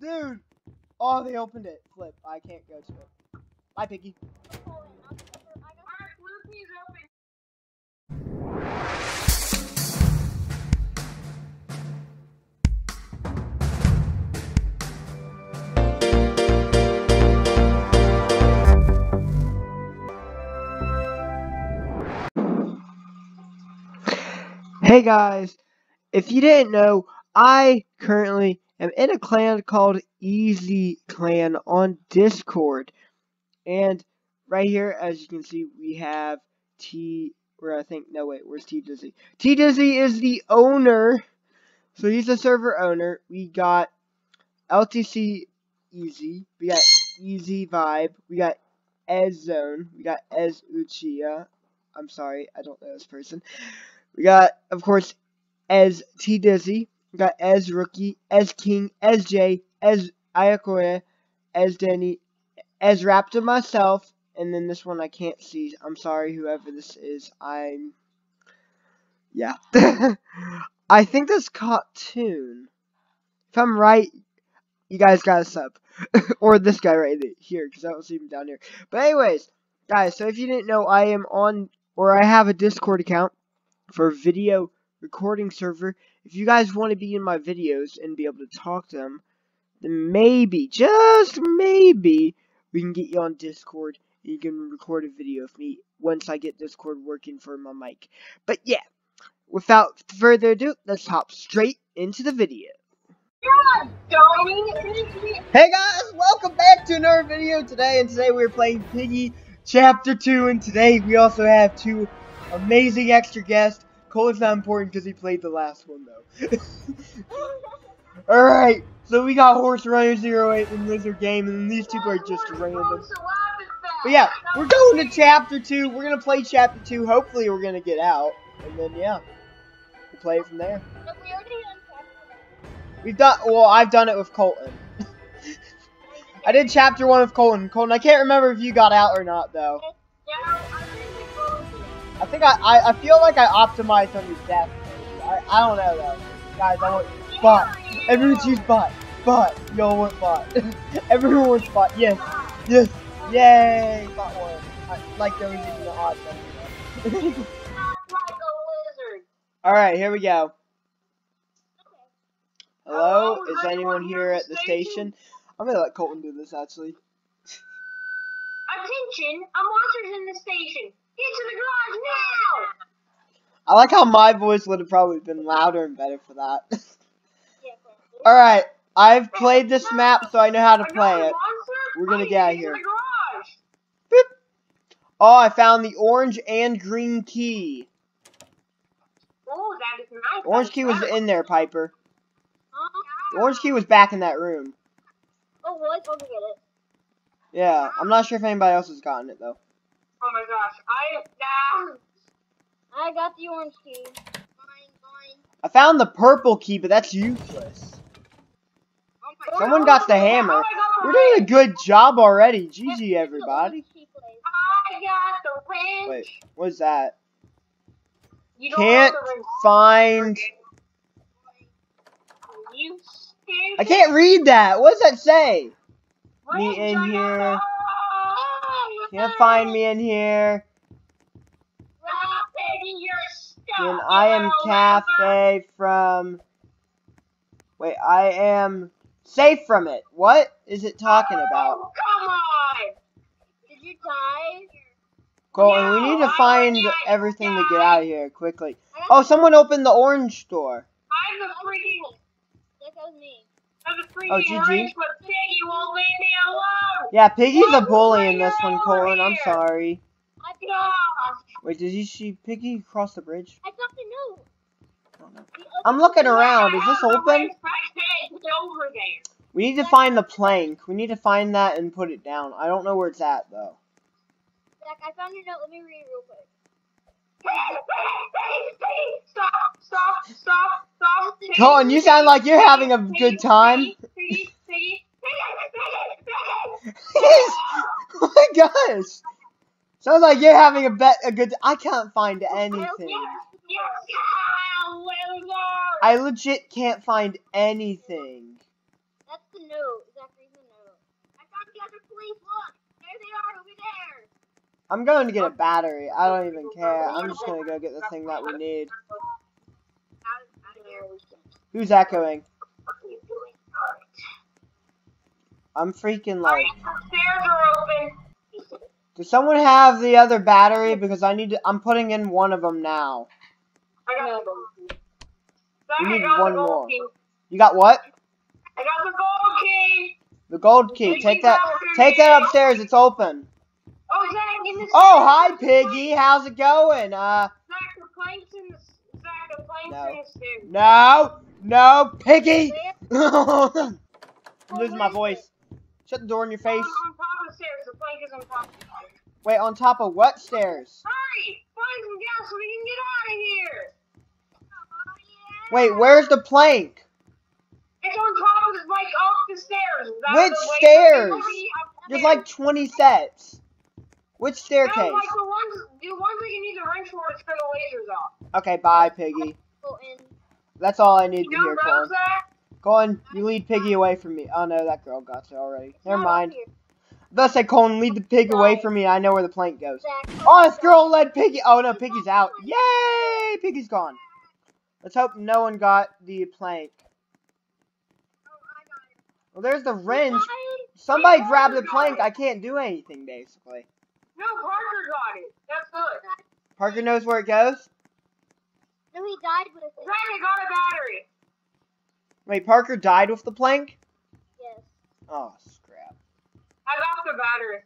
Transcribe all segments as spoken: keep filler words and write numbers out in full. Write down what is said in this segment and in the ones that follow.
Dude! Oh, they opened it. Flip. I can't go to it. Bye, Piggy. Hey guys, if you didn't know, I currently am in a clan called E Z Clan on Discord. And right here, as you can see, we have T, or I think, no wait, where's T Dizzy? T Dizzy is the owner, so he's the server owner. We got L T C Easy, we got Easy Vibe, we got Ez Zone, we got Ez Uchiha. I'm sorry, I don't know this person. We got, of course, Ez T Dizzy. We got Ez Rookie, Ez King, Ez J, Ez Ayakoya, Ez Danny, Ez Raptor myself, and then this one I can't see. I'm sorry, whoever this is. I'm, yeah. I think that's Cartoon. If I'm right, you guys got a sub, or this guy right here, because I don't see him down here. But anyways, guys. So if you didn't know, I am on, or I have a Discord account for video recording server. If you guys want to be in my videos and be able to talk to them, then maybe, just maybe, we can get you on Discord and you can record a video of me once I get Discord working for my mic. But yeah, without further ado, let's hop straight into the video. Hey guys, welcome back to another video today, and today we're playing Piggy Chapter two, and today we also have two amazing extra guest. Cole is not important because he played the last one though. Alright, so we got Horse Runner zero eight and Lizard Game, and then these two are just random. But yeah, we're going to Chapter two. We're going to play Chapter two. Hopefully we're going to get out. And then yeah, we'll play it from there. We've done, well, I've done it with Colton. I did Chapter one with Colton. Colton, I can't remember if you got out or not though. I think I, I, I feel like I optimized on your death. I, I don't know though. Guys, I want bot. Everyone choose bot. Bot. Y'all want bot. Everyone wants bot. Yes. Yes. Yay. Bot one. I, like there was even an odd thing. Like a lizard. Alright, here we go. Hello? Hello? Is anyone here at the station? station? I'm gonna let Colton do this actually. Attention, a monster's in the station. Get to the garage now! I like how my voice would have probably been louder and better for that. Yeah, alright, I've played this map so I know how to play it. We're gonna get out of here. Boop. Oh, I found the orange and green key. Oh, that is nice. Orange key was in there, Piper. The orange key was back in that room. Oh, well, I told you to get it. Yeah, I'm not sure if anybody else has gotten it though. Oh my gosh, I, ah. I got the orange key. Fine, fine. I found the purple key, but that's useless. Oh, someone got the hammer. We're doing a good job already. G G, everybody. I got the wrench. Wait, what is that? You don't can't find... You I can't read that. What does that say? Where me in here. Can't find me in here. And I am cafe from. Wait, I am safe from it. What is it talking about? Oh, come on! Did you die? Colton, no, we need to find everything to get out of here quickly. Oh, someone opened the orange door. I'm the freaking. That was me. Oh, G G. Yeah, Piggy's a bully in this one, Colin. I'm sorry. Wait, did you see Piggy cross the bridge? I don't know. I'm looking around. Is this open? We need to find the plank. We need to find that and put it down. I don't know where it's at, though. Zach, I found it out. Let me read it real quick. Stop, stop, stop, stop. Colin, you sound like you're having a good time. Oh my gosh. Sounds like you're having a bet a good I can't find anything. I legit can't find anything. That's the no. Zachary's a no. I found the other police. Look, there they are over there. I'm going to get a battery. I don't even care. I'm just going to go get the thing that we need. Who's echoing? I'm freaking like. Does someone have the other battery? Because I need to. I'm putting in one of them now. You need one more. You got what? I got the gold key. The gold key. Take that. Take that upstairs. It's open. Oh, Zach, in the oh hi, Piggy. How's it going? Uh. Zach, the plank's in the. Zach, the plank's in the stairs. No, no, Piggy. I'm losing my voice. Shut the door in your face. On top of the stairs. The plank is on top of the stairs. Wait, on top of what stairs? Hurry! Find some gas so we can get out of here! Wait, where's the plank? It's on top of the plank off the stairs. Which stairs? There's like twenty sets. Which staircase? No, like the ones, the ones that you need to wrench for to turn the lasers off. Okay, bye, Piggy. That's all I need to hear, Colin. Go on, you lead Piggy away from me. Oh no, that girl got it already. Never mind. Thus I Colin, lead the pig away from me. I know where the plank goes. Oh, this girl led Piggy. Oh no, Piggy's out. Yay! Piggy's gone. Let's hope no one got the plank. Well, there's the wrench. Somebody grabbed the plank. I can't do anything, basically. No, Parker got it. That's good. Parker knows where it goes? No, he died with it. Zach got a battery. Wait, Parker died with the plank? Yes. Oh, scrap. I got the battery.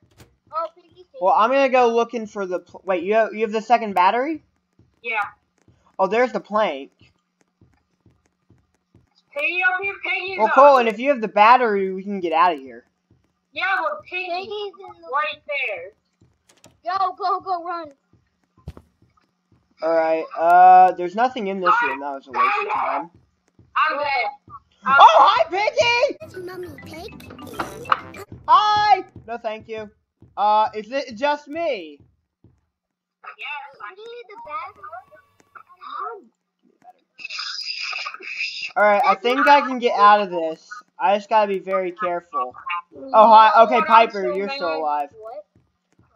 Oh, Piggy. Well, I'm gonna go looking for the... Pl Wait, you have, you have the second battery? Yeah. Oh, there's the plank. Piggy up here, Piggy's well, up. Well, Colin, if you have the battery, we can get out of here. Yeah, but Piggy, Piggy's in the right there. Go, go, go, run. Alright, uh, there's nothing in this room. That was a waste of time. I'm dead. I'm oh, hi, Piggy! Mommy, Pig. Hi! No, thank you. Uh, is it just me? Yes, I need the battery. Alright, I think I can get out of this. I just gotta be very careful. Oh, hi. Okay, Piper, you're still alive.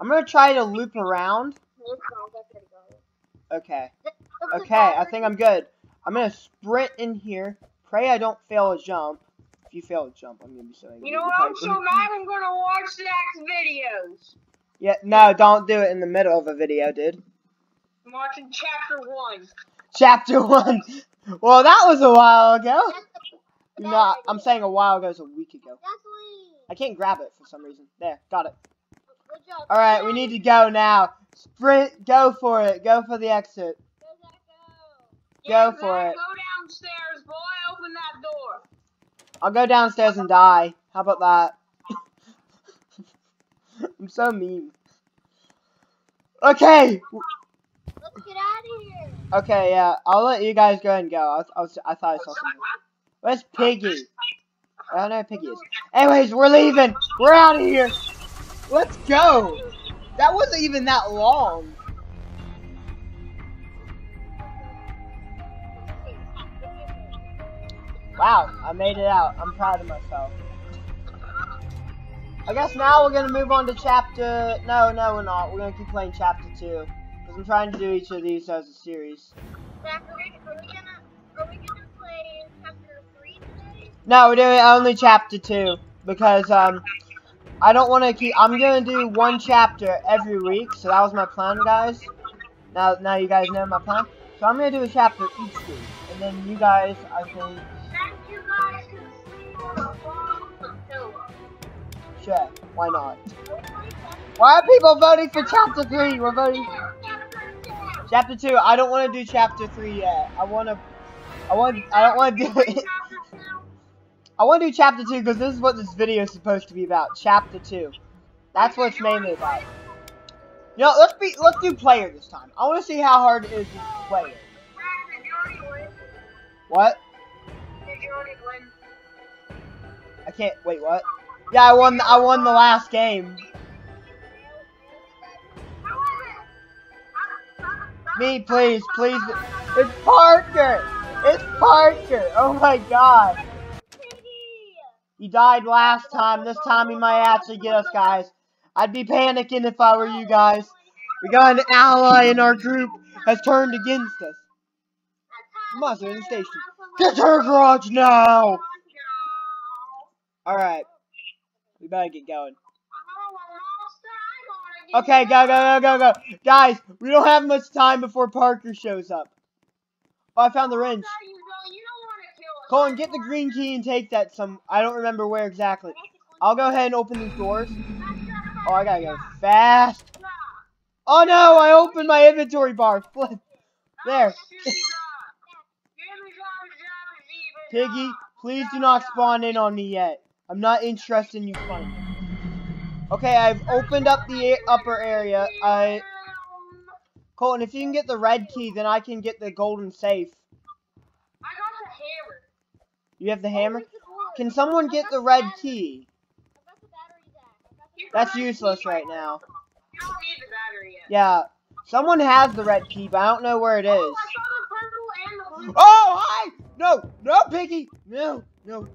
I'm gonna try to loop around. Okay. Okay, I think I'm good. I'm gonna sprint in here. Pray I don't fail a jump. If you fail a jump, I'm gonna be so angry. You know what? I'm so mad I'm gonna watch Zach's videos. Yeah, no, don't do it in the middle of a video, dude. I'm watching chapter one. Chapter one. Well, that was a while ago. No, I'm saying a while ago is a week ago. I can't grab it for some reason. There, got it. All right, we need to go now. Sprint, go for it. Go for the exit. Go for Zach, it. Go downstairs, boy. Open that door. I'll go downstairs and die. How about that? I'm so mean. Okay. Let's get out of here. Okay, yeah. I'll let you guys go ahead and go. I, was, I, was, I thought I saw something. Where's Piggy? I don't know where Piggy is. Anyways, we're leaving. We're out of here. Let's go. That wasn't even that long. Wow, I made it out. I'm proud of myself. I guess now we're going to move on to chapter... No, no, we're not. We're going to keep playing chapter two. Because I'm trying to do each of these as a series. Zach, are we going to play chapter three today? No, we're doing only chapter two. Because, um... I don't want to keep... I'm going to do one chapter every week. So that was my plan, guys. Now, now you guys know my plan. So I'm going to do a chapter each week. And then you guys, I think... Sure, why not? Why are people voting for chapter three? We're voting chapter two. I don't want to do chapter three yet. I want to. I want. I don't want to do it. I want to do chapter two because this is what this video is supposed to be about. Chapter two. That's what it's mainly about. You know, let's be. Let's do player this time. I want to see how hard it is to play it. What? I can't wait. What? Yeah, I won. I won the last game. Me, please, please. It's Parker. It's Parker. Oh my God. He died last time. This time he might actually get us, guys. I'd be panicking if I were you guys. We got an ally in our group has turned against us. Monster in the station. Get her garage now! Alright. We better get going. Okay, go, go, go, go, go. Guys, we don't have much time before Parker shows up. Oh, I found the wrench. Colin, get the green key and take that some... I don't remember where exactly. I'll go ahead and open these doors. Oh, I gotta go fast. Oh, no! I opened my inventory bar. Flip. There. Piggy, please do not spawn in on me yet. I'm not interested in you spawning. Okay, I've opened up the upper area. I... Colton, if you can get the red key, then I can get the golden safe. I got the hammer. You have the hammer? Can someone get the red key? That's useless right now. You don't need the battery yet. Yeah. Someone has the red key, but I don't know where it is. Oh, I saw the purple and the blue. Oh, hi! No! No, Piggy! No! No.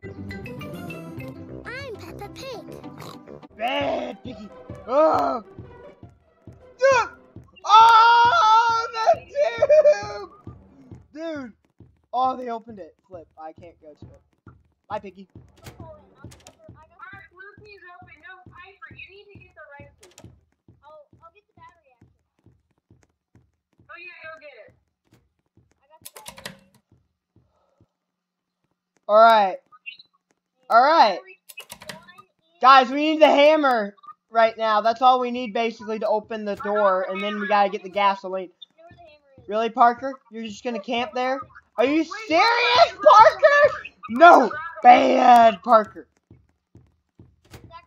I'm Peppa Pig. Bad Piggy. Oh! Yeah. Oh, the tube! Dude! Oh, they opened it. Flip. I can't go to it. Bye, Piggy. Alright, blue key's open. No, Piper, you need to get the right key. Oh, I'll get the battery actually. Oh, yeah, go get it. I got the battery. Alright. Alright. Guys, we need the hammer. Right now, that's all we need basically to open the door, and then we gotta get the gasoline. Really, Parker? You're just gonna camp there? Are you serious, Parker? No! Bad Parker.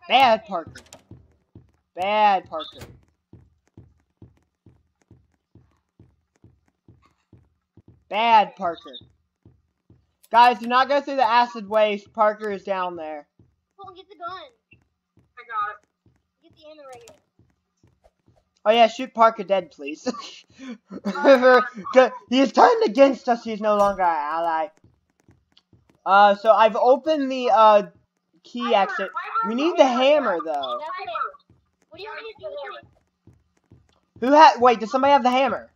Bad Parker. Bad Parker. Bad Parker. Guys, do not go through the acid waste. Parker is down there. We'll get the gun. I got it. Oh yeah, shoot Parker dead, please. He is turned against us. He's no longer our ally. Uh, so I've opened the uh key exit. We need the hammer though. What do you want me to do? Who had? Wait, does somebody have the hammer?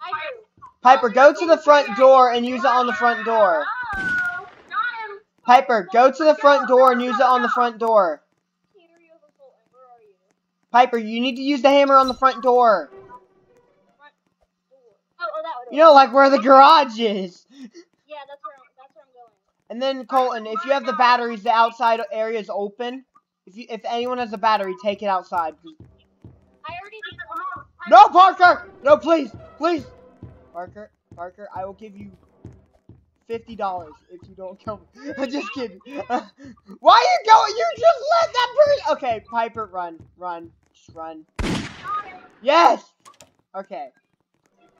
I do. Piper, go to the front door and use it on the front door. Piper, go to the front door and use it on the front door. Piper, you need to use the hammer on the front door. You know, like where the garage is. Yeah, that's where, that's where I'm going. And then, Colton, if you have the batteries, the outside area is open. If you, if anyone has a battery, take it outside. I already did the No, Parker! No, please! Please! Parker, Parker, I will give you fifty dollars if you don't kill me. I'm just kidding. Why are you going? You just let that person. Okay, Piper, run. Run. Just run. Yes! Okay.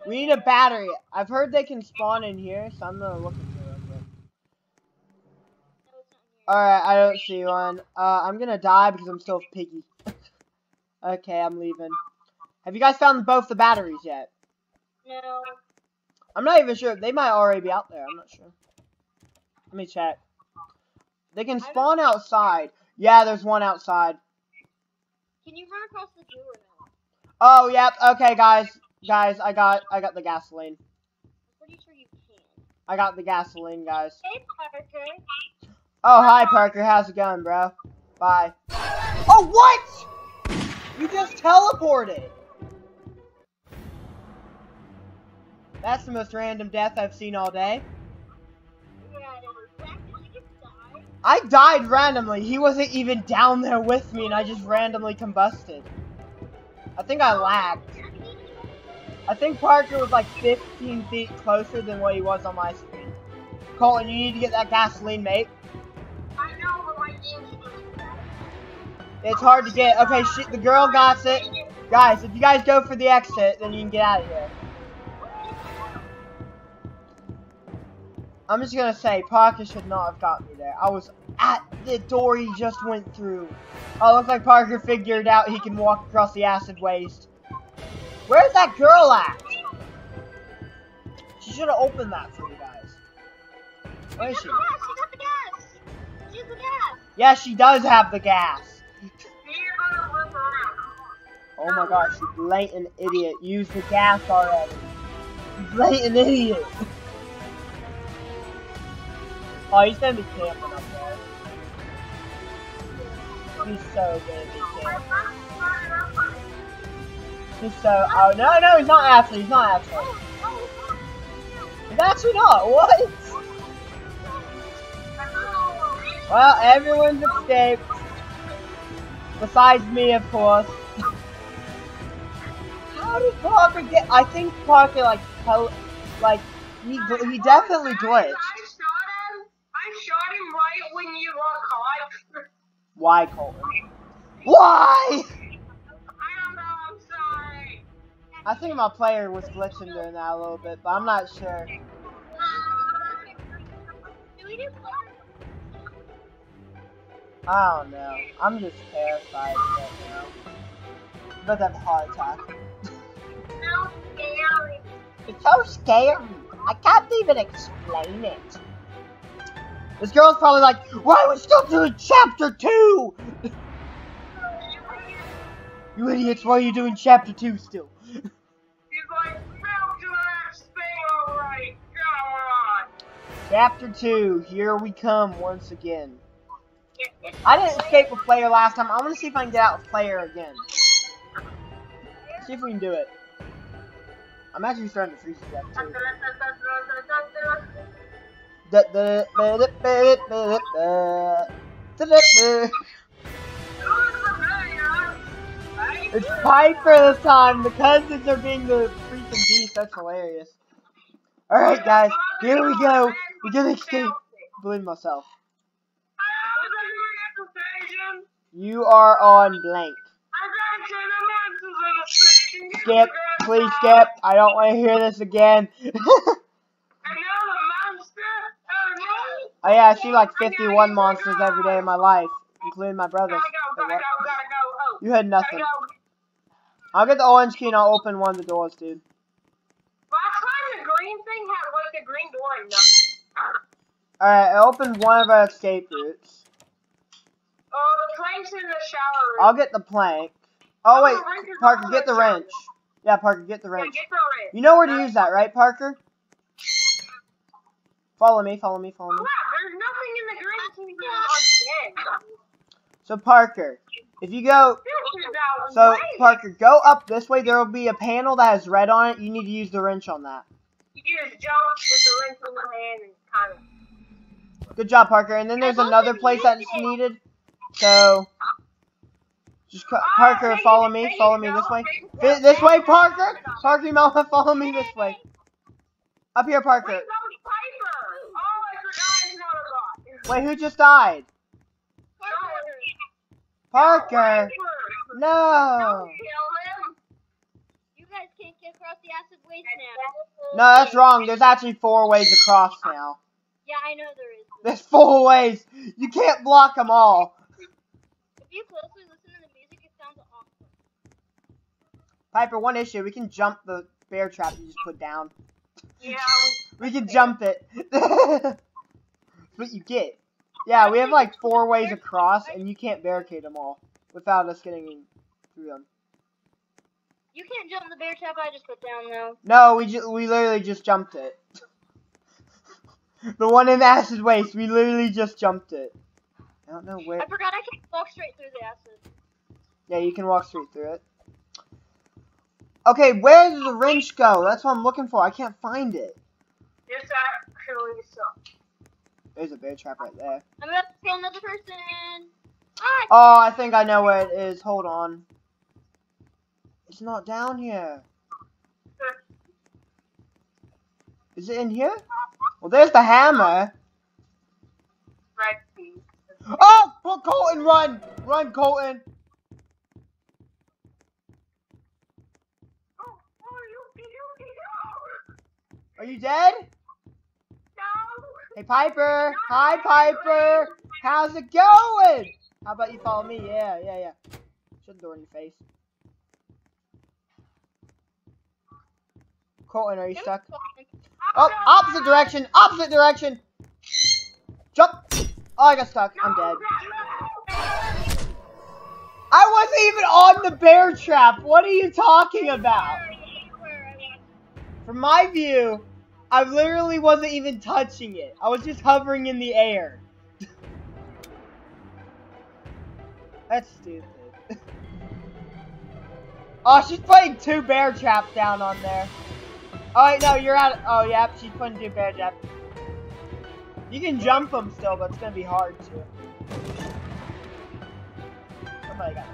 We need a battery. I've heard they can spawn in here, so I'm gonna look at it real quick. Alright, I don't see one. Uh, I'm gonna die because I'm still Piggy. Okay, I'm leaving. Have you guys found both the batteries yet? No. I'm not even sure. They might already be out there. I'm not sure. Let me check. They can spawn outside. Yeah, there's one outside. Can you run across the door now? Oh, yep. Yeah. Okay, guys. Guys, I got I got the gasoline. I'm pretty sure you can. I got the gasoline, guys. Hey, Parker. Oh, hi, Parker. How's it going, bro? Bye. Oh, what? You just teleported. That's the most random death I've seen all day. I died randomly. He wasn't even down there with me, and I just randomly combusted. I think I lagged. I think Parker was like fifteen feet closer than what he was on my screen. Colton, you need to get that gasoline, mate. I know, but my game's It's hard to get. Okay, shit, the girl got it. Guys, if you guys go for the exit, then you can get out of here. I'm just gonna say, Parker should not have got me there. I was at the door he just went through. Oh, looks like Parker figured out he can walk across the acid waste. Where's that girl at? She should have opened that for you guys. Where is she? She's the gas. Yeah, she does have the gas. Oh my gosh, you blatant idiot. Use the gas already. You blatant idiot. Oh, he's gonna be camping up there. He's so gonna be camping. He's so. Oh, no, no, he's not actually. He's not actually. He's actually not. What? Well, everyone's escaped. Besides me, of course. How did Parker get? I think Parker like, hell, like he he definitely glitched. I shot him. I shot him right when you were caught. Why, Colton? Why? I don't know. I'm sorry. I think my player was glitching during that a little bit, but I'm not sure. I don't know. I'm just terrified right now. I'm about to have a heart attack. It's so scary. It's so scary. I can't even explain it. This girl's probably like, why are we still doing chapter two? You idiots, why are you doing chapter two still? He's like, we'll do that thing alright. Come on. Chapter two, here we come once again. I didn't escape with player last time. I want to see if I can get out with player again. See if we can do it. I'm actually starting to freeze to death too. It's Piper this time. The cousins are being the freaking beast. That's hilarious. Alright guys, here we go. We're gonna escape. I believe myself. You are on blank. Skip, please skip. I don't want to hear this again. Oh yeah, I see like fifty-one monsters every day of my life, including my brother. You had nothing. I'll get the orange key and I'll open one of the doors, dude. Last time the green thing had like a green door and nothing. Alright, I opened one of our escape routes. Oh, the plank's in the shower room. I'll get the plank. Oh, oh wait, Parker, get the wrench. Yeah, Parker, get the wrench. Yeah, get the wrench. You know where to no. use that, right, Parker? Follow me, follow me, follow me. Oh, yeah, there's nothing in the green. So, Parker, if you go... So, Parker, go up this way. There will be a panel that has red on it. You need to use the wrench on that. You just jump with the wrench in the hand and kind of... Good job, Parker. And then there's another place that's needed. So, just Parker, follow me, follow me this way. This way, Parker! Parker, you might want to follow me this way. Up here, Parker. Wait, who just died? Parker! No! You guys can't get across the acid waste now. No, that's wrong. There's actually four ways across now. Yeah, I know there is. There's four ways. You can't block them all. If you closely listen to the music, it sounds awesome. Piper, one issue, we can jump the bear trap you just put down. Yeah. We can jump it. That's what you get. Yeah, we have like four ways across, and you can't barricade them all without us getting through them. You can't jump the bear trap I just put down, though. No, we ju we literally just jumped it. The one in the acid waste, we literally just jumped it. I don't know where. I forgot I can walk straight through the acid. Yeah, you can walk straight through it. Okay, where did the wrench go? That's what I'm looking for. I can't find it. This actually sucks. There's a bear trap right there. I'm about to kill another person. Ah, oh, I think I know where it is. Hold on. It's not down here. Is it in here? Well, there's the hammer. Oh, well, Colton, run! Run, Colton! Are you dead? No. Hey, Piper! Hi, Piper! How's it going? How about you follow me? Yeah, yeah, yeah. Shut the door in your face. Colton, are you stuck? Oh, opposite direction! Opposite direction! Jump! Oh, I got stuck. I'm dead. I wasn't even on the bear trap. What are you talking about? From my view, I literally wasn't even touching it. I was just hovering in the air. That's stupid. Oh, she's putting two bear traps down on there. Oh, wait, no, you're out. Oh, yep, she's putting two bear traps. You can jump them still, but it's going to be hard to. Somebody got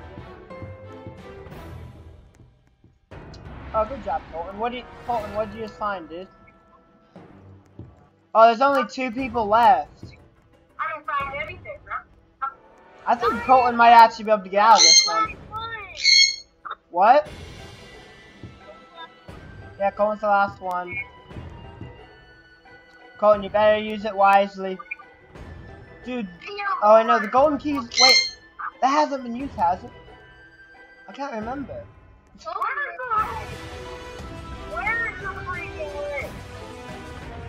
it. Oh, good job, Colton. What did you, Colton, what did you just find, dude? Oh, there's only two people left. I didn't find anything, bro. I think Colton might actually be able to get out of this one. What? Yeah, Colton's the last one. Colton, you better use it wisely. Dude. Oh, I know. The golden keys. Wait. That hasn't been used, has it? I can't remember.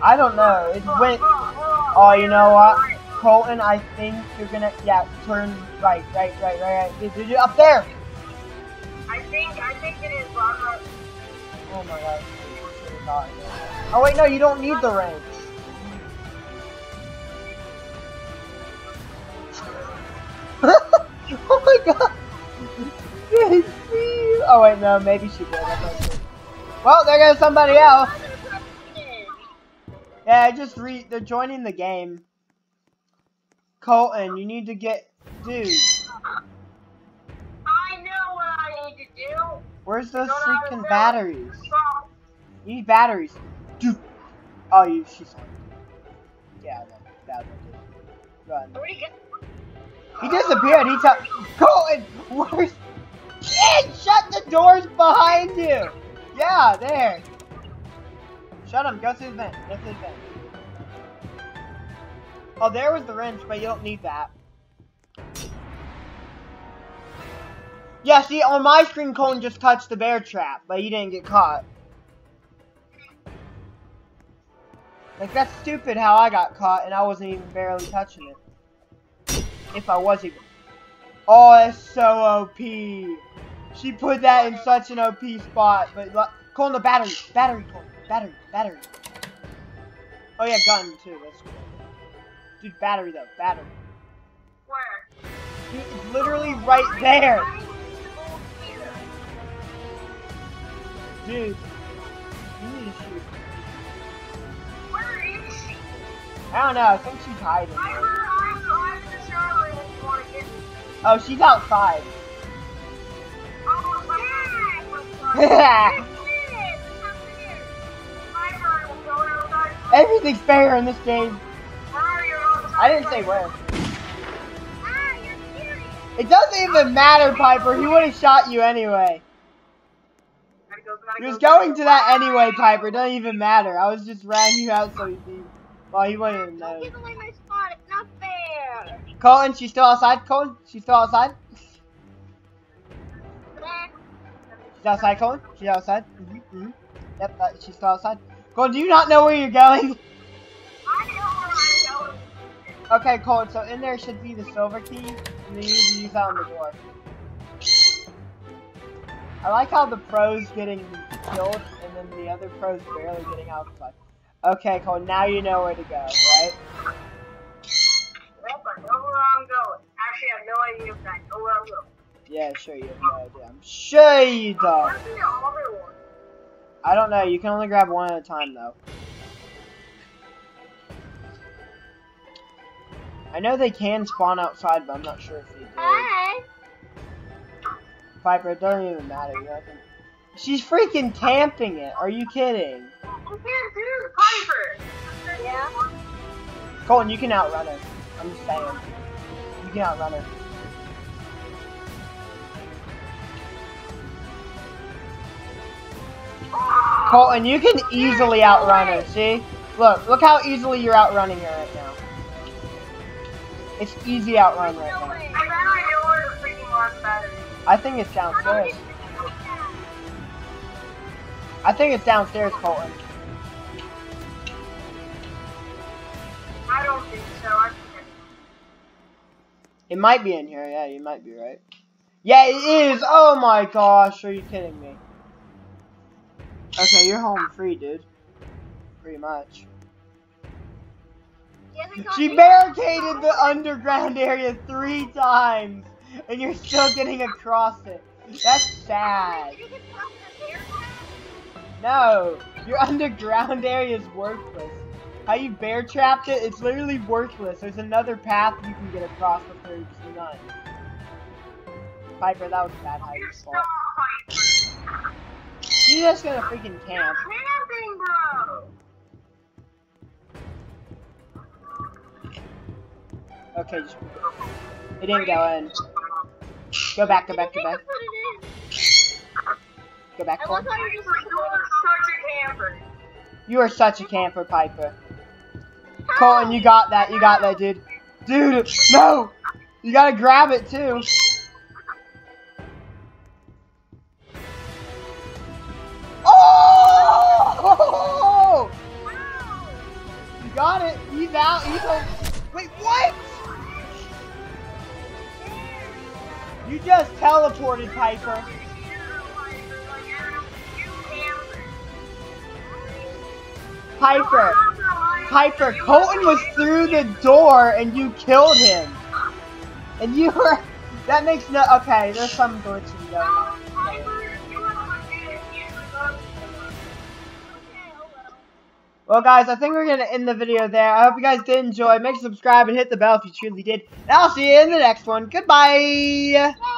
I don't know. It went. Oh, you know what? Colton, I think you're gonna. Yeah, turn right, right, right, right, right. Dude, you're up there. I think, I think it is. Oh my god. Oh, wait, no, you don't need the range. Oh my god! Oh wait, no, maybe she did. Well, there goes somebody else! Yeah, just re- they're joining the game. Colton, you need to get- dude. I know what I need to do! Where's those freaking batteries? You need batteries. Dude! Oh, you- she's on. Yeah, that one. Run. He disappeared. He took. Colton, where's? Kid, shut the doors behind you. Yeah, there. Shut him. Go through the vent. Go through the vent. Oh, there was the wrench, but you don't need that. Yeah, see, on my screen, Colton just touched the bear trap, but you didn't get caught. Like that's stupid how I got caught and I wasn't even barely touching it. If I was even. Oh, that's so O P. She put that in such an O P spot. But look, Colton, the battery, battery, Colton, battery, battery. Oh yeah, gun too. That's cool. Dude, battery though, battery. Where? Dude, it's literally right there. Dude, you need to shoot. Where is she? I don't know. I think she's hiding. Oh, she's outside. Everything's fair in this game. I didn't say where. It doesn't even matter, Piper. He would have shot you anyway. He was going to that anyway, Piper. It doesn't even matter. I was just ratting you out so he'd be. Well, he wouldn't even know. Colton, she's still outside. Colton, she's still outside. She's outside, Colton. She's outside. Mm-hmm, mm-hmm. Yep, uh, she's still outside. Colton, do you not know where you're going? I know where I'm going. Okay, Colton, so in there should be the silver key, and then you need to use that on the door. I like how the pro's getting killed, and then the other pro's barely getting outside. Okay, Colton, now you know where to go, right? I know where I'm going. Actually, I have no idea if I know where I'm going. Yeah, sure, you have no idea. I'm sure you don't. I don't know. You can only grab one at a time, though. I know they can spawn outside, but I'm not sure if they do. Hi. Piper, it doesn't even matter. You know, she's freaking camping it. Are you kidding? You can't do Piper. Yeah. Colton, you can outrun her. I'm just saying. You can outrun her. Oh, Colton, you can easily outrun her, see? Look, look how easily you're outrunning her right now. It's easy outrun right now. I think it's downstairs. I think it's downstairs, Colton. I don't think so. I It might be in here. Yeah, you might be right. Yeah, it is. Oh my gosh, are you kidding me? Okay, you're home free, dude. Pretty much. She barricaded the underground area three times, and you're still getting across it. That's sad. No, your underground area is worthless. How you bear trapped it, it's literally worthless. There's another path you can get across before you do none. Piper, that was bad Hyper's fault. You're just gonna freaking camp. Okay, just... It didn't go in. Go back, go back, go back. Go back, go back. You are such a camper, Piper. Colton, you got that, you got that, dude. Dude, no! You gotta grab it, too. Oh! You got it. He's out, he's on. Wait, what? You just teleported, Piper. Piper, Piper, Colton was through the door and you killed him. And you were, that makes no, okay, there's some glitching going on. Well guys, I think we're going to end the video there. I hope you guys did enjoy. Make sure to subscribe and hit the bell if you truly did. And I'll see you in the next one. Goodbye!